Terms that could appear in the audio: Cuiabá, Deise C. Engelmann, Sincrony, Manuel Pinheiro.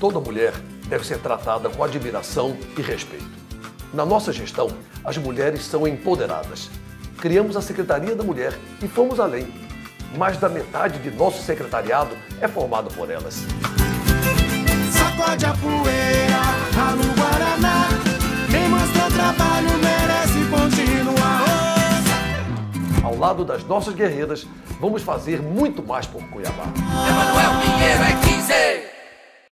Toda mulher deve ser tratada com admiração e respeito. Na nossa gestão, as mulheres são empoderadas. Criamos a Secretaria da Mulher e fomos além. Mais da metade de nosso secretariado é formado por elas. Sacode a poeira, rala o guaraná. Quem mostrou trabalho merece continuar. Ao lado das nossas guerreiras, vamos fazer muito mais por Cuiabá. É Manuel Pinheiro, é 15!